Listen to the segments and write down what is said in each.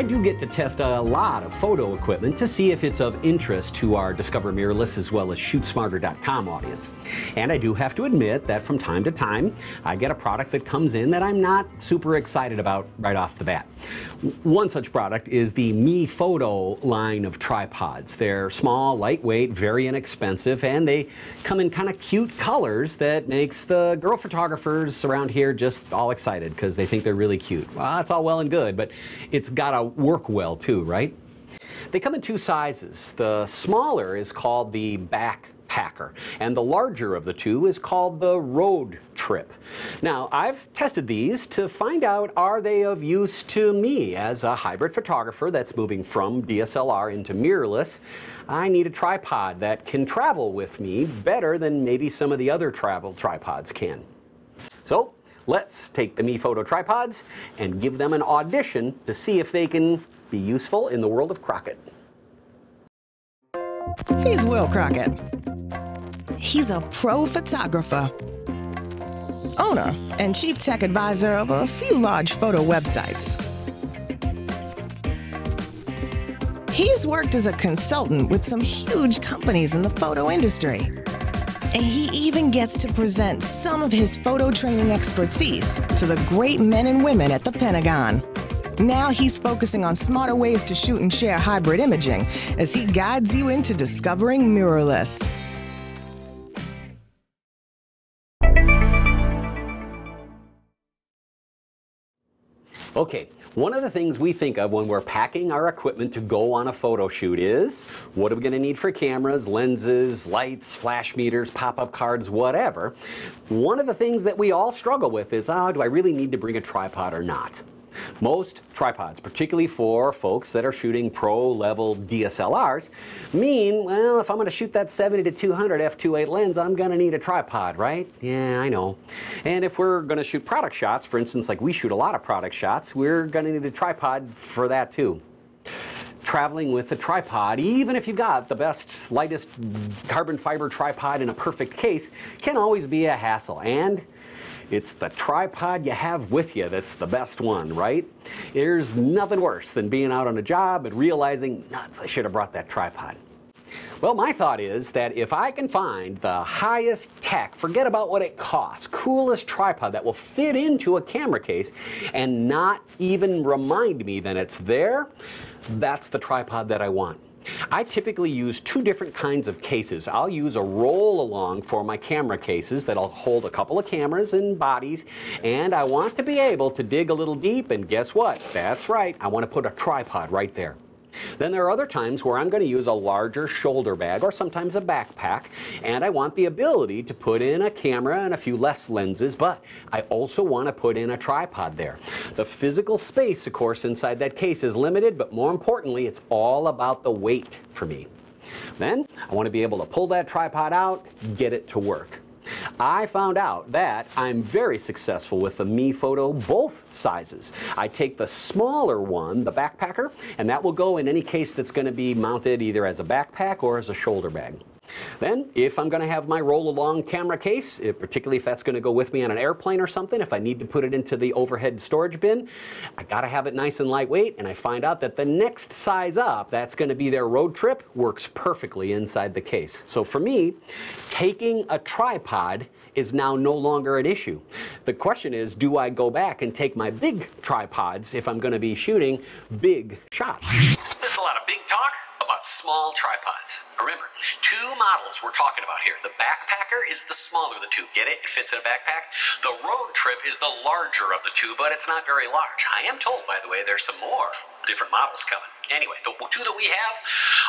I do get to test a lot of photo equipment to see if it's of interest to our Discover Mirrorless as well as shootsmarter.com audience. And I do have to admit that from time to time, I get a product that comes in that I'm not super excited about right off the bat. One such product is the MeFoto line of tripods. They're small, lightweight, very inexpensive, and they come in kind of cute colors that makes the girl photographers around here just all excited because they think they're really cute. Well, that's all well and good, but it's gotta work well too, right? They come in two sizes. The smaller is called the Backpacker, and the larger of the two is called the Road Trip. Now, I've tested these to find out, are they of use to me as a hybrid photographer that's moving from DSLR into mirrorless? I need a tripod that can travel with me better than maybe some of the other travel tripods can. So, let's take the MeFoto tripods and give them an audition to see if they can be useful in the world of Crockett. He's Will Crockett. He's a pro photographer, owner and chief tech advisor of a few large photo websites. He's worked as a consultant with some huge companies in the photo industry. And he even gets to present some of his photo training expertise to the great men and women at the Pentagon. Now he's focusing on smarter ways to shoot and share hybrid imaging as he guides you into discovering mirrorless. Okay, one of the things we think of when we're packing our equipment to go on a photo shoot is, what are we going to need for cameras, lenses, lights, flash meters, pop-up cards, whatever. One of the things that we all struggle with is, oh, do I really need to bring a tripod or not? Most tripods, particularly for folks that are shooting pro-level DSLRs, mean, well, if I'm going to shoot that 70-200 f2.8 lens, I'm going to need a tripod, right? Yeah, I know. And if we're going to shoot product shots, for instance, like we shoot a lot of product shots, we're going to need a tripod for that too. Traveling with a tripod, even if you've got the best, lightest carbon fiber tripod in a perfect case, can always be a hassle. And it's the tripod you have with you that's the best one, right? There's nothing worse than being out on a job and realizing, nuts, I should have brought that tripod. Well, my thought is that if I can find the highest tech, forget about what it costs, coolest tripod that will fit into a camera case and not even remind me that it's there, that's the tripod that I want. I typically use two different kinds of cases. I'll use a roll-along for my camera cases that'll hold a couple of cameras and bodies, and I want to be able to dig a little deep, and guess what? That's right, I want to put a tripod right there. Then there are other times where I'm going to use a larger shoulder bag or sometimes a backpack, and I want the ability to put in a camera and a few less lenses, but I also want to put in a tripod there. The physical space, of course, inside that case is limited, but more importantly, it's all about the weight for me. Then I want to be able to pull that tripod out, get it to work. I found out that I'm very successful with the MeFoto both sizes. I take the smaller one, the Backpacker, and that will go in any case that's going to be mounted either as a backpack or as a shoulder bag. Then, if I'm going to have my roll-along camera case, particularly if that's going to go with me on an airplane or something, if I need to put it into the overhead storage bin, I got to have it nice and lightweight, and I find out that the next size up, that's going to be their Road Trip, works perfectly inside the case. So for me, taking a tripod is now no longer an issue. The question is, do I go back and take my big tripods if I'm going to be shooting big shots? There's a lot of big talk about small tripods. Remember, two models we're talking about here. The Backpacker is the smaller of the two. Get it? It fits in a backpack. The Road Trip is the larger of the two, but it's not very large. I am told, by the way, there's some more different models coming. Anyway, the two that we have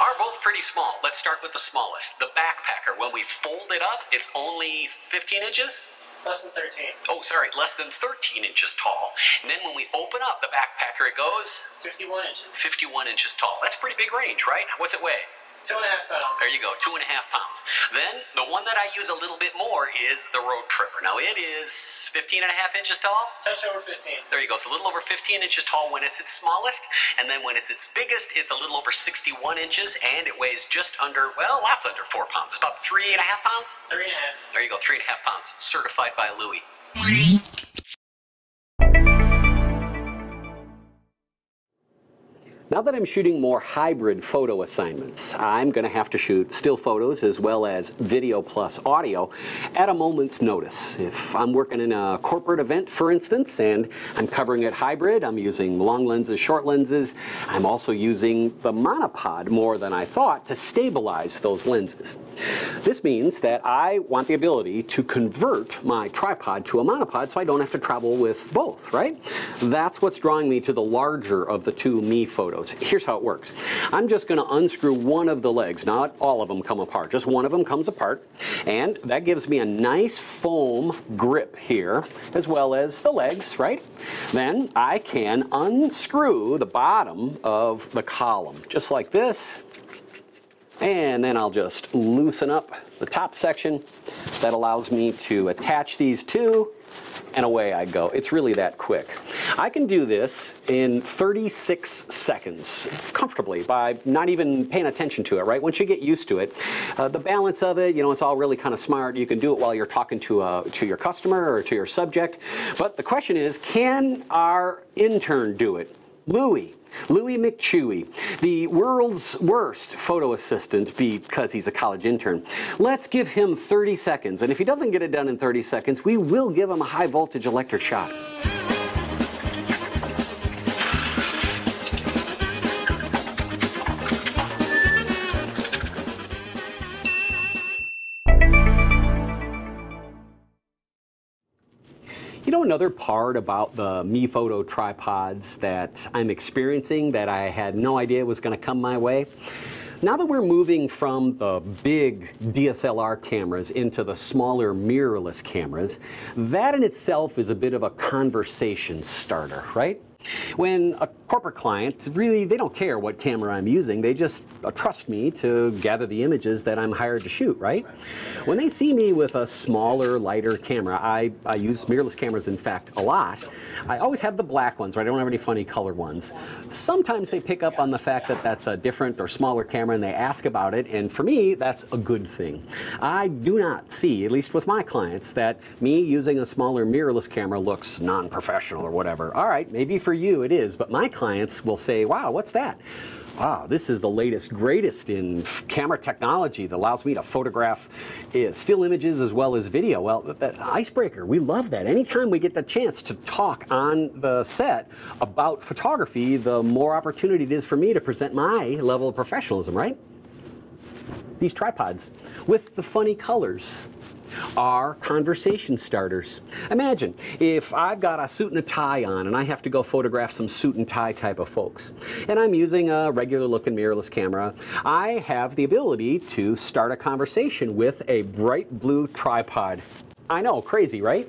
are both pretty small. Let's start with the smallest, the Backpacker. When we fold it up, it's only 15 inches? Less than 13. Oh, sorry, less than 13 inches tall. And then when we open up the Backpacker, it goes? 51 inches. 51 inches tall. That's a pretty big range, right? What's it weigh? 2.5 pounds. There you go, 2.5 pounds. Then, the one that I use a little bit more is the Road Tripper. Now, it is 15.5 inches tall? Touch over 15. There you go, it's a little over 15 inches tall when it's its smallest, and then when it's its biggest, it's a little over 61 inches, and it weighs just under, well, lots under 4 pounds. It's about 3.5 pounds? 3.5. There you go, 3.5 pounds, certified by Louis. Now that I'm shooting more hybrid photo assignments, I'm going to have to shoot still photos as well as video plus audio at a moment's notice. If I'm working in a corporate event, for instance, and I'm covering it hybrid, I'm using long lenses, short lenses. I'm also using the monopod more than I thought to stabilize those lenses. This means that I want the ability to convert my tripod to a monopod so I don't have to travel with both, right? That's what's drawing me to the larger of the two MeFoto. Here's how it works. I'm just going to unscrew one of the legs. Not all of them come apart. Just one of them comes apart, and that gives me a nice foam grip here, as well as the legs, right? Then I can unscrew the bottom of the column, just like this, and then I'll just loosen up the top section. That allows me to attach these two, and away I go. It's really that quick. I can do this in 36 seconds comfortably by not even paying attention to it, right? Once you get used to it, the balance of it, you know, it's all really kind of smart. You can do it while you're talking to your customer or to your subject. But the question is, can our intern do it? Louis McChuey, the world's worst photo assistant because he's a college intern. Let's give him 30 seconds, and if he doesn't get it done in 30 seconds, we will give him a high voltage electric shock. Another part about the MeFoto tripods that I'm experiencing that I had no idea was going to come my way. Now that we're moving from the big DSLR cameras into the smaller mirrorless cameras, that in itself is a bit of a conversation starter, right? When a corporate client, really, they don't care what camera I'm using. They just trust me to gather the images that I'm hired to shoot, right? When they see me with a smaller, lighter camera, I use mirrorless cameras, in fact, a lot. I always have the black ones, right? I don't have any funny colored ones. Sometimes they pick up on the fact that that's a different or smaller camera, and they ask about it, and for me, that's a good thing. I do not see, at least with my clients, that me using a smaller mirrorless camera looks non-professional or whatever. All right, maybe for you it is, but my clients will say, wow, what's that? Wow, this is the latest, greatest in camera technology that allows me to photograph still images as well as video. Well, that icebreaker, we love that. Anytime we get the chance to talk on the set about photography, the more opportunity it is for me to present my level of professionalism, right? These tripods with the funny colors are conversation starters. Imagine if I've got a suit and a tie on and I have to go photograph some suit and tie type of folks, and I'm using a regular looking mirrorless camera. I have the ability to start a conversation with a bright blue tripod. I know, crazy, right?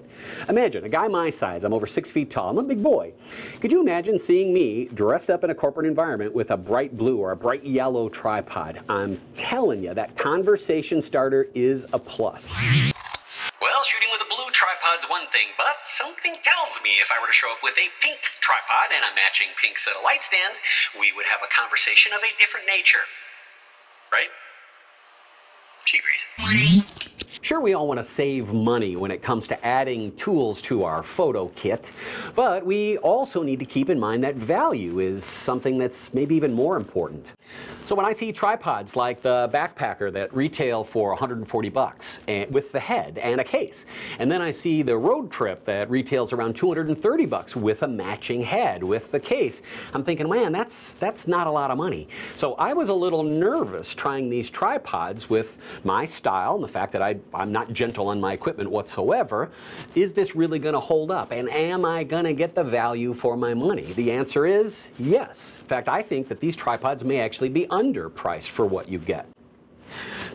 Imagine a guy my size, I'm over 6 feet tall, I'm a big boy. Could you imagine seeing me dressed up in a corporate environment with a bright blue or a bright yellow tripod? I'm telling you, that conversation starter is a plus. Well, shooting with a blue tripod's one thing, but something tells me if I were to show up with a pink tripod and a matching pink set of light stands, we would have a conversation of a different nature. Right? She agrees. Sure, we all want to save money when it comes to adding tools to our photo kit, but we also need to keep in mind that value is something that's maybe even more important. So when I see tripods like the Backpacker that retail for 140 bucks with the head and a case, and then I see the Road Trip that retails around 230 bucks with a matching head with the case, I'm thinking, man, that's not a lot of money. So I was a little nervous trying these tripods with my style and the fact that I'm not gentle on my equipment whatsoever. Is this really going to hold up? And am I going to get the value for my money? The answer is yes. In fact, I think that these tripods may actually be underpriced for what you get.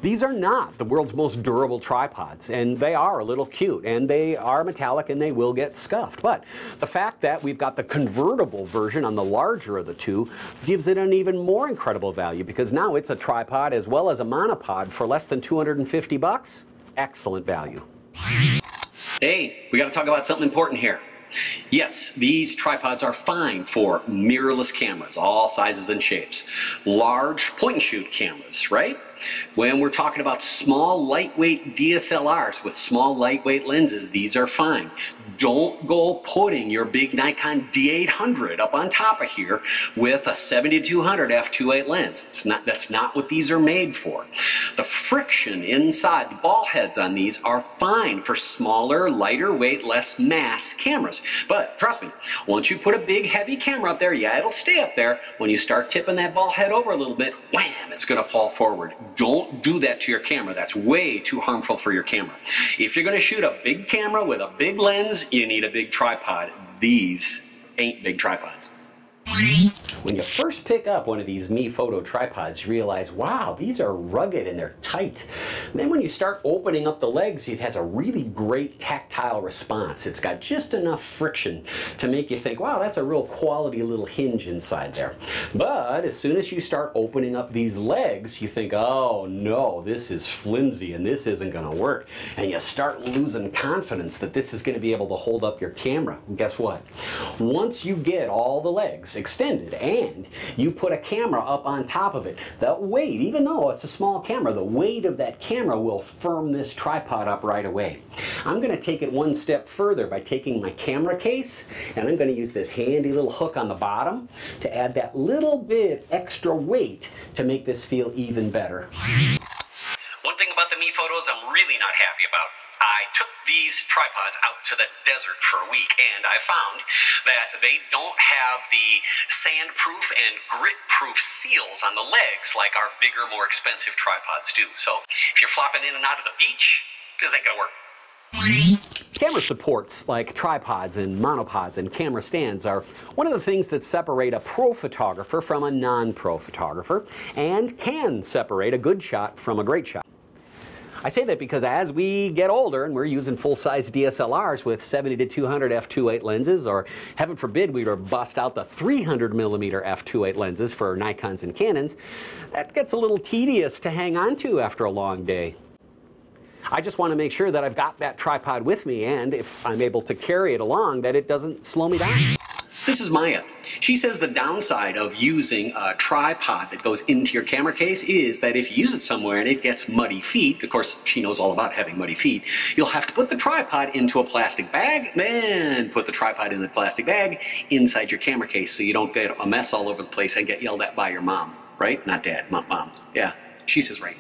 These are not the world's most durable tripods, and they are a little cute, and they are metallic, and they will get scuffed. But the fact that we've got the convertible version on the larger of the two gives it an even more incredible value, because now it's a tripod as well as a monopod for less than 250 bucks. Excellent value. Hey, we got to talk about something important here. Yes, these tripods are fine for mirrorless cameras, all sizes and shapes. Large point-and-shoot cameras, right? When we're talking about small, lightweight DSLRs with small, lightweight lenses, these are fine. Don't go putting your big Nikon D800 up on top of here with a 70-200 f/2.8 lens. That's not what these are made for. The friction inside the ball heads on these are fine for smaller, lighter weight, less mass cameras. But trust me, once you put a big heavy camera up there, yeah, it'll stay up there. When you start tipping that ball head over a little bit, wham, it's gonna fall forward. Don't do that to your camera. That's way too harmful for your camera. If you're gonna shoot a big camera with a big lens, you need a big tripod. These ain't big tripods. When you first pick up one of these MeFoto tripods, you realize, wow, these are rugged and they're tight. And then when you start opening up the legs, it has a really great tactile response. It's got just enough friction to make you think, wow, that's a real quality little hinge inside there. But as soon as you start opening up these legs, you think, oh no, this is flimsy and this isn't going to work. And you start losing confidence that this is going to be able to hold up your camera. And guess what? Once you get all the legs extended and you put a camera up on top of it, the weight, even though it's a small camera, the weight of that camera will firm this tripod up right away. I'm going to take it one step further by taking my camera case, and I'm going to use this handy little hook on the bottom to add that little bit extra weight to make this feel even better. One thing about the MeFotos I'm really not happy about. I took these tripods out to the desert for a week, and I found that they don't have the sandproof and grit-proof seals on the legs like our bigger, more expensive tripods do. So if you're flopping in and out of the beach, this ain't gonna work. Camera supports like tripods and monopods and camera stands are one of the things that separate a pro photographer from a non-pro photographer and can separate a good shot from a great shot. I say that because as we get older and we're using full-size DSLRs with 70-200 f/2.8 lenses, or heaven forbid we were to bust out the 300mm f/2.8 lenses for Nikons and Canons, that gets a little tedious to hang on to after a long day. I just want to make sure that I've got that tripod with me, and if I'm able to carry it along, that it doesn't slow me down. This is Maya. She says the downside of using a tripod that goes into your camera case is that if you use it somewhere and it gets muddy feet, of course she knows all about having muddy feet, you'll have to put the tripod into a plastic bag, then put the tripod in the plastic bag inside your camera case so you don't get a mess all over the place and get yelled at by your mom, right? Not dad, mom. Yeah, she says right.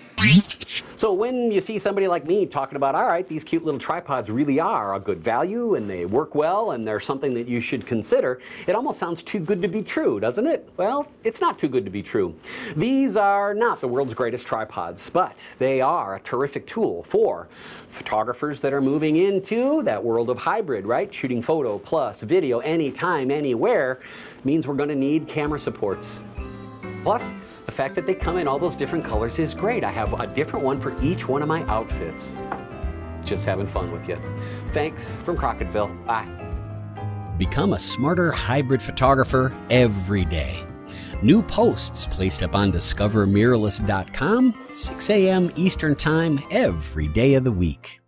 So when you see somebody like me talking about, all right, these cute little tripods really are a good value and they work well and they're something that you should consider, it almost sounds too good to be true, doesn't it? Well, it's not too good to be true. These are not the world's greatest tripods, but they are a terrific tool for photographers that are moving into that world of hybrid, right? Shooting photo plus video anytime, anywhere means we're going to need camera supports. Plus, the fact that they come in all those different colors is great. I have a different one for each one of my outfits. Just having fun with you. Thanks from Crockettville. Bye. Become a smarter hybrid photographer every day. New posts placed up on discovermirrorless.com, 6 a.m. Eastern Time every day of the week.